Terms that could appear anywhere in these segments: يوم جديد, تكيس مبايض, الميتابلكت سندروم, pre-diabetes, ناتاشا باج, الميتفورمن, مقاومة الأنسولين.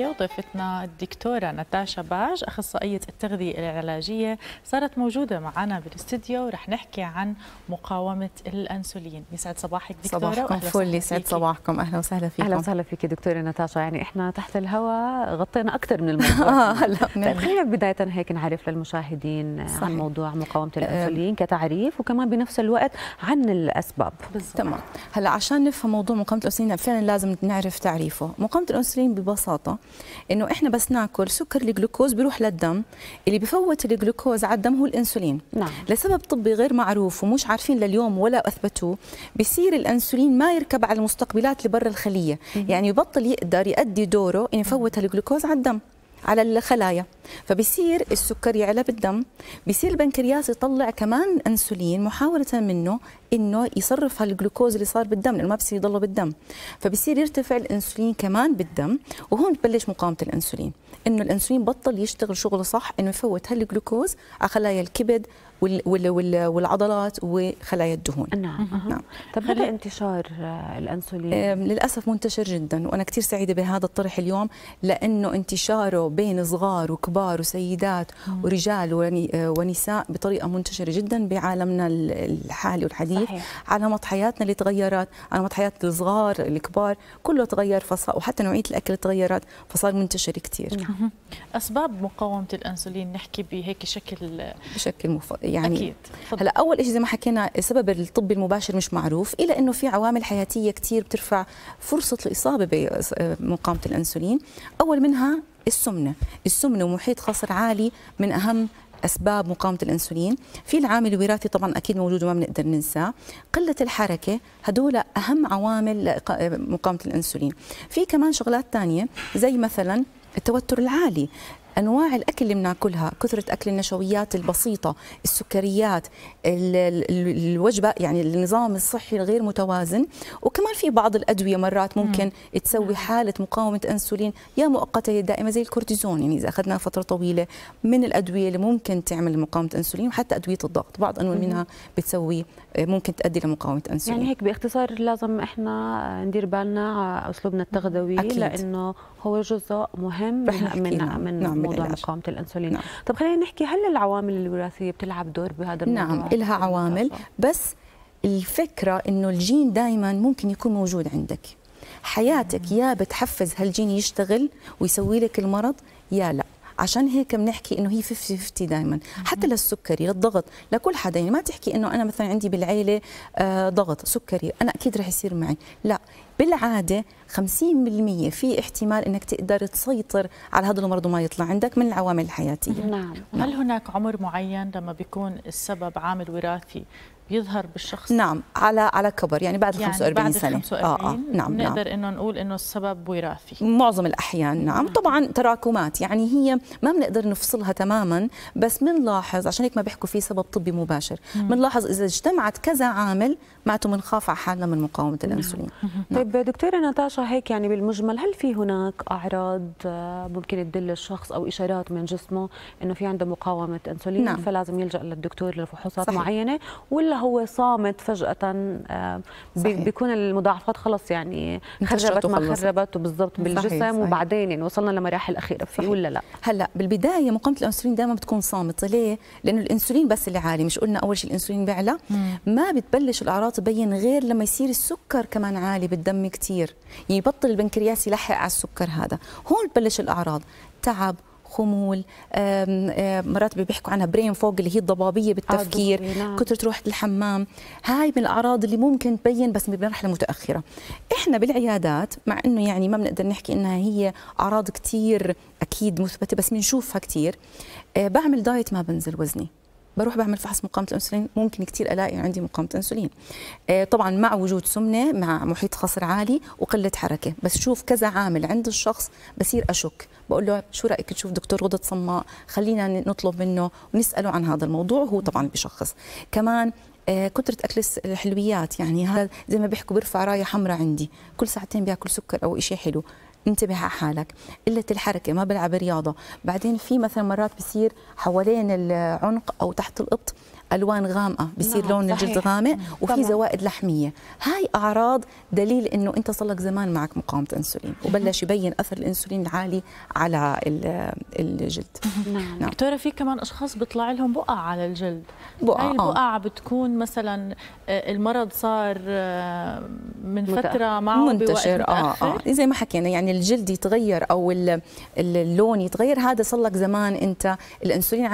ضيفتنا الدكتورة ناتاشا باج أخصائية التغذية العلاجية صارت موجودة معنا بالاستديو ورح نحكي عن مقاومة الأنسولين. يسعد صباحك دكتورة. صباحكم فل، يسعد صباحكم، أهلا وسهلا فيكم. أهلا وسهلا فيك دكتورة ناتاشا. يعني إحنا تحت الهواء غطينا أكثر من الموضوع. طيب خلينا بداية هيك نعرف للمشاهدين صحيح. عن موضوع مقاومة الأنسولين كتعريف وكمان بنفس الوقت عن الأسباب. تمام. هلا عشان نفهم موضوع مقاومة الأنسولين فعلا لازم نعرف تعريفه. مقاومة الأنسولين ببساطة انه احنا بس ناكل سكر الجلوكوز بيروح للدم، اللي بفوت الجلوكوز على الدم هو الانسولين. نعم. لسبب طبي غير معروف ومش عارفين لليوم ولا اثبتوه، بصير الانسولين ما يركب على المستقبلات اللي برا الخليه، يعني يبطل يقدر يؤدي دوره انه يفوت الجلوكوز على الدم على الخلايا، فبصير السكر يعلى بالدم، بصير البنكرياس يطلع كمان انسولين محاوله منه انه يصرف هالجلوكوز اللي صار بالدم لانه ما بصير يضله بالدم، فبصير يرتفع الانسولين كمان بالدم، وهون بتبلش مقاومه الانسولين، انه الانسولين بطل يشتغل شغله صح انه يفوت هالجلوكوز على خلايا الكبد والعضلات وخلايا الدهون. نعم. طب هل انتشار الانسولين؟ للاسف منتشر جدا، وانا كثير سعيده بهذا الطرح اليوم لانه انتشاره بين صغار وكبار وسيدات ورجال ونساء بطريقه منتشره جدا بعالمنا الحالي والحديث. صحيح. على نمط حياتنا اللي تغيرت، على نمط حياة الصغار الكبار كله تغير، فصار وحتى نوعية الأكل تغيرت فصار منتشر كثير. نعم. أسباب مقاومة الأنسولين نحكي بهيك بشكل يعني أكيد. هلا أول شيء زي ما حكينا السبب الطبي المباشر مش معروف، إلا إنه في عوامل حياتية كثير بترفع فرصة الإصابة بمقاومة الأنسولين، أول منها السمنة ومحيط خصر عالي من أهم أسباب مقاومة الأنسولين، في العامل الوراثي طبعا أكيد موجود وما بنقدر ننساه، قلة الحركة، هدول أهم عوامل مقاومة الأنسولين، في كمان شغلات ثانية زي مثلا التوتر العالي، أنواع الأكل اللي بناكلها، كثرة أكل النشويات البسيطة، السكريات، الوجبة يعني النظام الصحي الغير متوازن، وكمان في بعض الأدوية مرات ممكن تسوي حالة مقاومة أنسولين يا مؤقتة يا دائمة زي الكورتيزون، يعني إذا أخذنا فترة طويلة من الأدوية اللي ممكن تعمل مقاومة أنسولين، وحتى أدوية الضغط بعض أنواع منها بتسوي ممكن تؤدي لمقاومة أنسولين. يعني هيك باختصار لازم إحنا ندير بالنا على أسلوبنا التغذوي أكيد. لأنه هو جزء مهم من موضوع مقاومة الأنسولين. نعم. طب خلينا نحكي هل العوامل الوراثية بتلعب دور بهذا الموضوع؟ نعم إلها عوامل، بس الفكرة إنه الجين دائما ممكن يكون موجود عندك، حياتك يا بتحفز هالجين يشتغل ويسوي لك المرض يا لا، عشان هيك بنحكي انه هي 50-50 دائما، حتى للسكري للضغط لكل حدا، يعني ما تحكي انه انا مثلا عندي بالعيله ضغط سكري انا اكيد رح يصير معي، لا بالعاده 50% في احتمال انك تقدر تسيطر على هذا المرض وما يطلع عندك من العوامل الحياتيه. نعم. هل هناك عمر معين لما بيكون السبب عامل وراثي بيظهر بالشخص؟ نعم على كبر، يعني بعد 45 سنة. 45 نعم نقدر انه نقول انه السبب وراثي معظم الاحيان. نعم طبعا تراكمات، يعني هي ما بنقدر نفصلها تماما، بس بنلاحظ عشان هيك ما بيحكوا في سبب طبي مباشر، بنلاحظ اذا اجتمعت كذا عامل معناته بنخاف على حالنا من مقاومة الأنسولين. طيب دكتورة ناتاشا هيك يعني بالمجمل هل في هناك اعراض ممكن تدل الشخص او اشارات من جسمه انه في عنده مقاومة أنسولين؟ نعم. فلازم يلجأ للدكتور لفحوصات معينة، ولا هو صامت فجأة بيكون المضاعفات خلص يعني خربت ما خربت بالضبط بالجسم؟ صحيح. وبعدين يعني وصلنا لمراحل أخيرة فيه ولا لا؟ هلا بالبداية مقاومة الأنسولين دائما بتكون صامتة، ليه؟ لأنه الأنسولين بس اللي عالي، مش قلنا أول شيء الأنسولين بيعلى، ما بتبلش الأعراض تبين غير لما يصير السكر كمان عالي بالدم كثير، يعني يبطل البنكرياس يلحق على السكر هذا، هون بتبلش الأعراض، تعب، خمول، مرات بيحكوا عنها برين فوق اللي هي الضبابيه بالتفكير، كثرة روحة الحمام، هاي من الاعراض اللي ممكن تبين بس بمرحله متاخره. احنا بالعيادات مع انه يعني ما بنقدر نحكي انها هي اعراض كثير اكيد مثبته، بس بنشوفها كثير. بعمل دايت ما بنزل وزني، بروح بعمل فحص مقاومة الأنسولين ممكن كثير ألاقي عندي مقاومة أنسولين، طبعا مع وجود سمنة مع محيط خصر عالي وقلة حركة، بس شوف كذا عامل عند الشخص بصير أشك، بقول له شو رأيك تشوف دكتور غدة صماء، خلينا نطلب منه ونسأله عن هذا الموضوع، هو طبعا بشخص كمان كثرة أكل الحلويات، يعني هذا زي ما بيحكوا برفع راية حمراء عندي، كل ساعتين بياكل سكر أو شيء حلو، انتبه على حالك. قلة الحركة، ما بلعب رياضة، بعدين في مثلا مرات بصير حوالين العنق أو تحت الإبط الوان غامقه، بصير لون الجلد غامق وفي زوائد لحميه. هاي اعراض دليل انه انت صار لك زمان معك مقاومه انسولين وبلش يبين اثر الانسولين العالي على الجلد. نعم دكتوره، في كمان اشخاص بيطلع لهم بقع على الجلد. هاي البقع بتكون مثلا المرض صار من فتره معه منتشر زي ما حكينا، يعني الجلد يتغير او اللون يتغير، هذا صار لك زمان انت الانسولين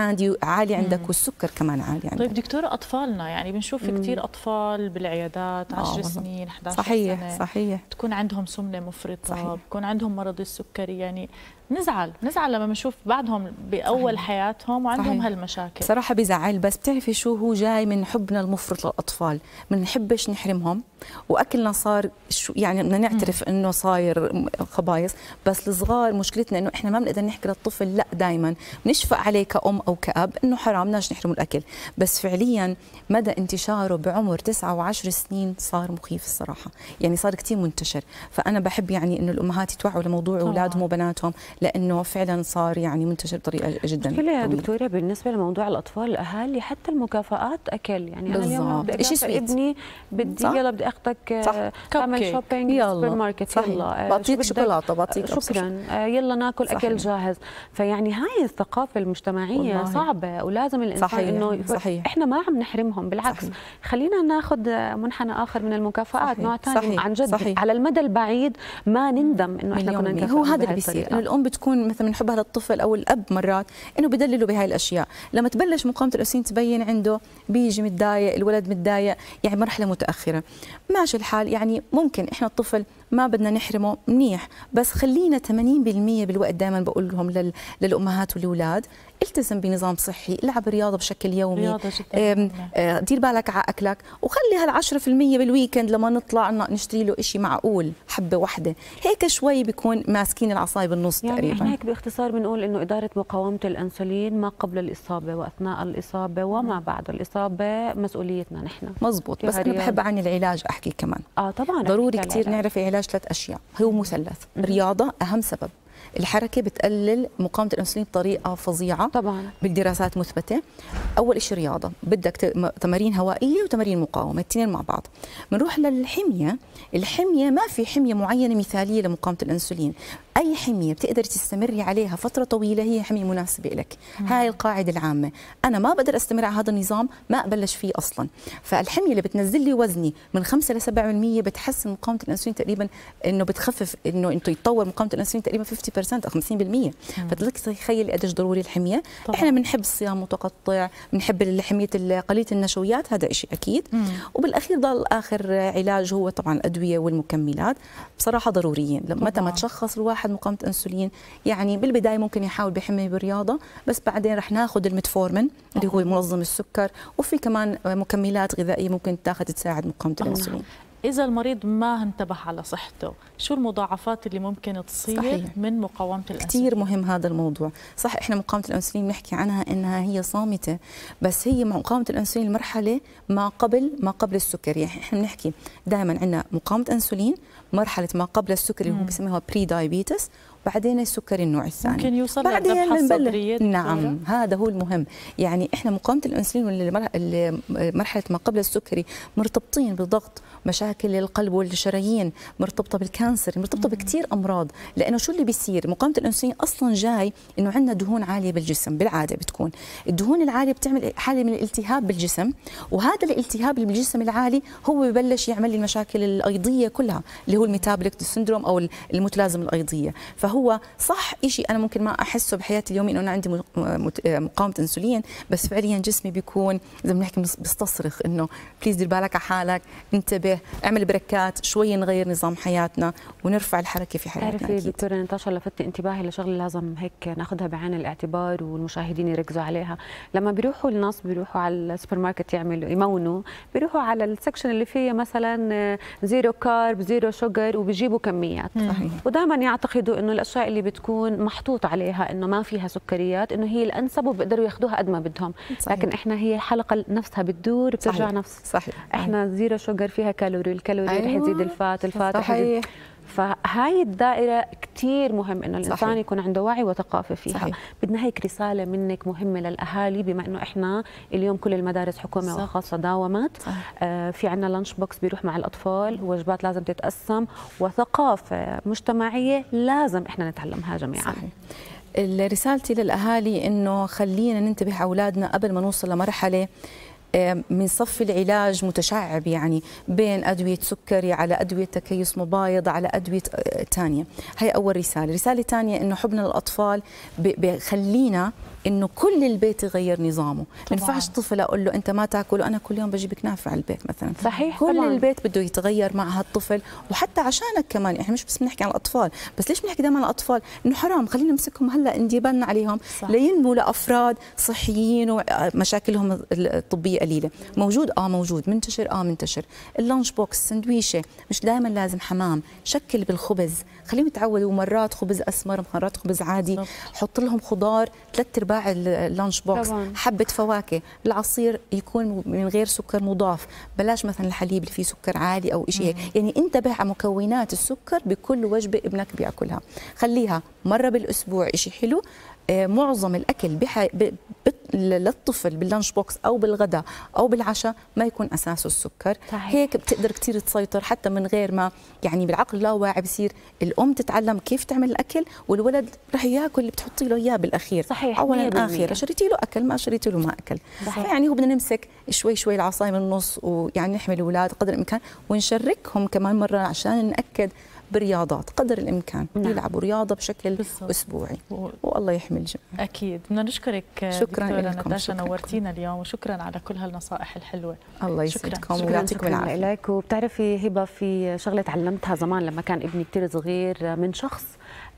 عالي عندك والسكر كمان عالي عندك. طيب دكتوره، اطفالنا يعني بنشوف كثير اطفال بالعيادات 10 سنين 11 صحيح سنه صحيح تكون عندهم سمنه مفرطه صحيح. بكون عندهم مرض السكري، يعني نزعل لما بنشوف بعضهم باول صحيح. حياتهم وعندهم صحيح. هالمشاكل صراحه بزعل، بس بتعرفي شو هو جاي من حبنا المفرط للاطفال، ما بنحبش نحرمهم واكلنا صار شو يعني بدنا نعترف انه صاير خبايص، بس الصغار مشكلتنا انه احنا ما بنقدر نحكي للطفل لا، دائما بنشفق عليه كأم او كأب انه حرام بدناش نحرمه الاكل، بس فعليا مدى انتشاره بعمر 9 و10 سنين صار مخيف الصراحه، يعني صار كثير منتشر، فانا بحب يعني انه الامهات يتوعوا لموضوع اولادهم وبناتهم لانه فعلا صار يعني منتشر بطريقه جدا كبيره. يا دكتوره بالنسبه لموضوع الاطفال، الاهالي حتى المكافآت اكل، يعني انا اليوم بدي اكافئ ابني، بدي يلا بدي اخذك تعمل شوبينج سوبر ماركت، يلا بعطيك شوكولاته بعطيك شكرا، يلا ناكل صحيح. اكل جاهز. فيعني هاي الثقافه المجتمعيه والله. صعبه، ولازم الانسان صحيح. انه صحيح. احنا ما عم نحرمهم، بالعكس صحيح. خلينا ناخذ منحنى اخر من المكافآت، نوع ثاني عن جد صحيح. على المدى البعيد ما نندم انه احنا كنا نكافئ. هو هذا اللي بيصير، الام بتكون مثلا من حبها للطفل او الاب مرات انه بدللوا بهاي الاشياء، لما تبلش مقاومه الانسولين تبين عنده بيجي متضايق، الولد متضايق، يعني مرحله متاخره. ماشي الحال، يعني ممكن احنا الطفل ما بدنا نحرمه منيح، بس خلينا 80% بالوقت دائما بقول لهم للامهات والاولاد التزم بنظام صحي، العب رياضه بشكل يومي، دير بالك على اكلك، وخلي هال10% بالويكند لما نطلع نشتري له شيء معقول، حبه واحده، هيك شوي بيكون ماسكين العصاي بالنص يعني تقريبا. يعني هيك باختصار بنقول انه اداره مقاومه الانسولين ما قبل الاصابه واثناء الاصابه وما بعد الاصابه مسؤوليتنا نحن. مزبوط، بس انا بحب عن العلاج احكي كمان. كمان ضروري كثير نعرف علاج 3 أشياء، هو مثلث، الرياضه اهم سبب، الحركه بتقلل مقاومه الانسولين بطريقه فظيعه طبعا بالدراسات مثبته. اول شيء رياضه، بدك تمارين هوائيه وتمارين مقاومه، الاثنين مع بعض. بنروح للحميه، الحميه ما في حميه معينه مثاليه لمقاومه الانسولين، اي حميه بتقدر تستمري عليها فتره طويله هي حميه مناسبه لك، هاي القاعده العامه. انا ما بقدر استمر على هذا النظام، ما ابلش فيه اصلا، فالحميه اللي بتنزل لي وزني من 5 ل 7% بتحسن مقاومه الانسولين تقريبا، انه بتخفف انه يتطور مقاومه الانسولين تقريبا 50% او 50%، فبدك تتخيلي قديش ضروري الحميه. احنا بنحب الصيام متقطع، بنحب الحميه قليله النشويات، هذا شيء اكيد. وبالاخير ضل اخر علاج هو طبعا الادويه والمكملات، بصراحه ضروريين متى ما تشخص الواحد مقاومة أنسولين. يعني بالبداية ممكن يحاول بحمية بالرياضة، بس بعدين رح ناخذ الميتفورمن اللي هو منظم السكر، وفي كمان مكملات غذائية ممكن تاخذ تساعد مقاومة الأنسولين. إذا المريض ما انتبه على صحته، شو المضاعفات اللي ممكن تصير صحيح. من مقاومة الأنسولين؟ كثير مهم هذا الموضوع، صح احنا مقاومة الأنسولين بنحكي عنها انها هي صامتة، بس هي مقاومة الأنسولين المرحلة ما قبل السكري، يعني احنا بنحكي دائما عندنا مقاومة أنسولين مرحلة ما قبل السكري اللي هو بسميها pre-diabetes، وبعدين السكري النوع الثاني ممكن يوصل للذبحة الصدرية. نعم هذا هو المهم، يعني احنا مقاومة الأنسولين مرحلة ما قبل السكري مرتبطين بضغط، مشاكل القلب والشرايين، مرتبطة بالكانسر، مرتبطة بكثير أمراض، لأنه شو اللي بيصير؟ مقاومة الأنسولين أصلا جاي إنه عندنا دهون عالية بالجسم، بالعادة بتكون الدهون العالية بتعمل حالة من الالتهاب بالجسم، وهذا الالتهاب اللي بالجسم العالي هو ببلش يعمل لي المشاكل الأيضية كلها اللي هو الميتابلكت سندروم أو المتلازمة الأيضية. فهو صح شيء أنا ممكن ما أحسه بحياتي اليومية إنه أنا عندي مقاومة أنسولين، بس فعليا جسمي بيكون زي ما بنحكي بيستصرخ إنه بليز دير بالك على حالك، انتبه، اعمل بركات، شوي نغير نظام حياتنا ونرفع الحركه في حياتنا. تعرفي دكتوره ناتاشا، لفتت انتباهي لشغله لازم هيك ناخذها بعين الاعتبار والمشاهدين يركزوا عليها، لما بيروحوا الناس بيروحوا على السوبر ماركت يمونوا، بيروحوا على السكشن اللي فيه مثلا 0 كارب 0 شوجر وبيجيبوا كميات، ودائما يعتقدوا انه الاشياء اللي بتكون محطوط عليها انه ما فيها سكريات انه هي الانسب وبيقدروا ياخذوها قد ما بدهم، لكن احنا هي الحلقه نفسها بتدور بترجع نفس صحيح. احنا 0 شوجر فيها كالوري، الكالوري رح تزيد الفات، الفات رح تزيد، فهاي الدائرة كتير مهم إنه الإنسان يكون عنده وعي وثقافة فيها. صحيح. بدنا هيك رسالة منك مهمة للأهالي، بما إنه إحنا اليوم كل المدارس حكومية وخاصة داومت. في عنا لانش بوكس بيروح مع الأطفال، وجبات لازم تتقسم، وثقافة مجتمعية لازم إحنا نتعلمها جميعا. صحيح. رسالتي للأهالي إنه خلينا ننتبه على أولادنا قبل ما نوصل لمرحلة من صف العلاج متشعب، يعني بين أدوية سكري على أدوية تكيس مبايض على أدوية تانية. هي أول رسالة. رسالة تانية إنه حبنا للأطفال بخلينا إنه كل البيت يغير نظامه. ما ينفعش طفل أقول له أنت ما تاكل وأنا كل يوم بجيب كنافة على البيت مثلا. صحيح. كل طبعاً. البيت بده يتغير مع هالطفل، وحتى عشانك كمان. إحنا مش بس بنحكي عن الأطفال، بس ليش بنحكي دائما عن الأطفال؟ إنه حرام خلينا نمسكهم هلا ندي بالنا عليهم. صح. لينمو لأفراد صحيين ومشاكلهم الطبية قليلة. موجود موجود، منتشر منتشر. اللانش بوكس، سندويشة، مش دائما لازم حمام، شكل بالخبز، خليهم يتعودوا مرات خبز أسمر، مرات خبز عادي، حط لهم خضار، 3/4 اللانش بوكس، حبة فواكه، العصير يكون من غير سكر مضاف، بلاش مثلا الحليب اللي فيه سكر عالي أو شيء هيك، يعني انتبه على مكونات السكر بكل وجبة ابنك بياكلها، خليها مرة بالأسبوع شيء حلو. معظم الأكل للطفل باللانش بوكس أو بالغداء أو بالعشاء ما يكون أساسه السكر. صحيح. هيك بتقدر كتير تسيطر حتى من غير ما، يعني بالعقل اللاواعي بصير الأم تتعلم كيف تعمل الأكل، والولد رح ياكل اللي بتحطي له إياه بالأخير. صحيح. أولا آخر شريتي له أكل، ما شريتي له ما أكل. يعني هو بدنا نمسك شوي شوي العصاية من النص، ويعني نحمي الأولاد قدر الإمكان ونشركهم كمان مرة عشان نأكد برياضات قدر الامكان. نعم. يلعبوا رياضه بشكل بالصبت. اسبوعي، والله يحمي الجميع. اكيد بدنا نشكرك. شكرا لكم، ناتاشا نورتينا اليوم، وشكرا على كل هالنصائح الحلوه. الله يسعدكم ويعطيكم العافيه لك. وبتعرفي هبه، في شغله تعلمتها زمان لما كان ابني كثير صغير من شخص،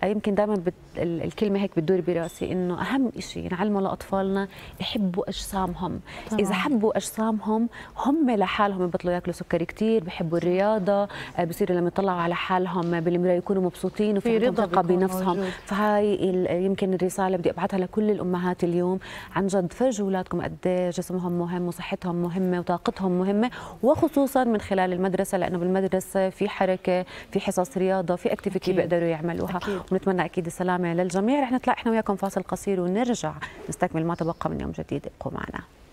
يمكن دائما الكلمه هيك بتدور براسي، انه اهم شيء نعلمه لاطفالنا يحبوا اجسامهم. طبعا. اذا حبوا اجسامهم هم لحالهم بطلوا ياكلوا سكر كثير، بحبوا الرياضه، بصيروا لما يطلعوا على حالهم بالمرايه يكونوا مبسوطين وفي رضا بنفسهم. فهاي يمكن الرساله بدي ابعثها لكل الامهات اليوم، عن جد فرجوا اولادكم قد ايه جسمهم مهم وصحتهم مهمه وطاقتهم مهمه، وخصوصا من خلال المدرسه، لانه بالمدرسه في حركه، في حصص رياضه، في اكتيفيتي بيقدروا يعملوها. أكيد. ونتمنى اكيد السلامه للجميع. رح نطلع احنا وياكم فاصل قصير ونرجع نستكمل ما تبقى من يوم جديد. ابقوا معنا.